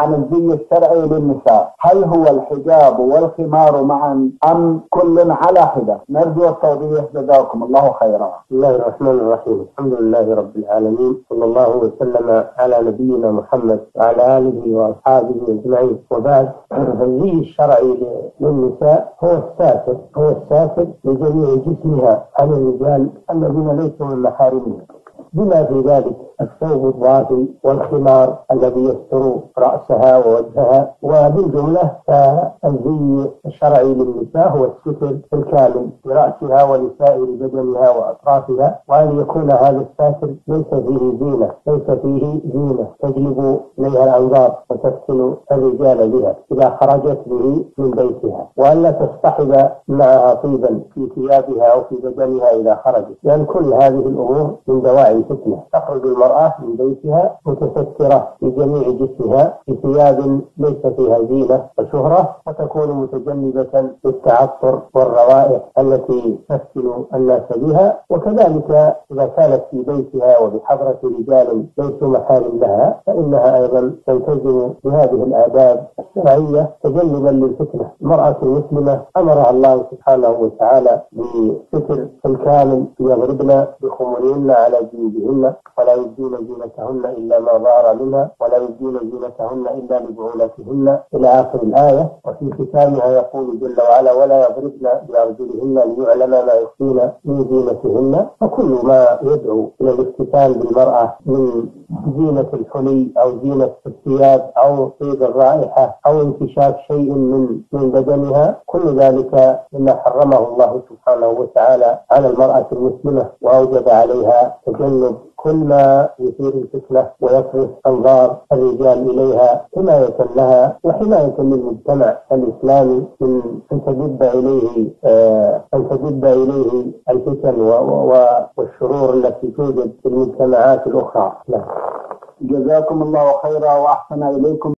عن الزي الشرعي للنساء، هل هو الحجاب والخمار معا أم كل على حدة؟ نرجو التوضيح جزاكم الله خيرا. بسم الله الرحمن الرحيم، الحمد لله رب العالمين، صلى الله وسلم على نبينا محمد وعلى آله وأصحابه أجمعين، وبعد. الزي الشرعي للنساء هو الساتر لجميع جسمها عن الرجال الذين ليسوا من محارمهم، بما في ذلك الثوب الضافي والخمار الذي يستر رأسها ووجهها. وبالجملة فالزي الشرعي للنساء هو الستر الكامل لرأسها ولسائر بدنها وأطرافها، وأن يكون هذا الساتر ليس فيه زينة تجلب إليها الأنظار وتفتن الرجال بها إذا خرجت به من بيتها، وألا تصطحب معها طيبا في ثيابها أو في بدنها إذا خرجت، لأن كل هذه الأمور من دواعي فتنة. تخرج المرأة من بيتها متسترة بجميع جسمها بثياب ليس فيها زينة وشهرة، وتكون متجنبة للتعطر والروائح التي تفتن الناس بها، وكذلك إذا كانت في بيتها وبحضرة رجال ليسوا محارم لها فإنها أيضا تلتزم بهذه الآداب الشرعية تجنبا للفتنة. المرأة المسلمة أمرها الله سبحانه وتعالى بستر الكامل، يضربن بخمرهن على جيوبهن ولا يبدين زينتهن إلا ما ظهر منها ولا يبدين زينتهن إلا لبعولتهن إلى آخر الآية. وفي ختامها يقول جل وعلا ولا يضربن بأرجلهن ليعلم ما يخفين من زينتهن. فكل ما يدعو إلى الافتتان بالمرأة من زينة الحلي أو زينة الثياب أو طيب الرائحة أو انكشاف شيء من بدنها، كل ذلك مما حرمه الله سبحانه وتعالى على المرأة المسلمة، وأوجب عليها تجنب كل ما يثير الفتنة ويصرف أنظار الرجال إليها حماية لها وحماية للمجتمع الإسلامي من أن تجب إليه الفتن والشرور التي توجد في المجتمعات الأخرى. جزاكم الله خيرا وأحسن إليكم.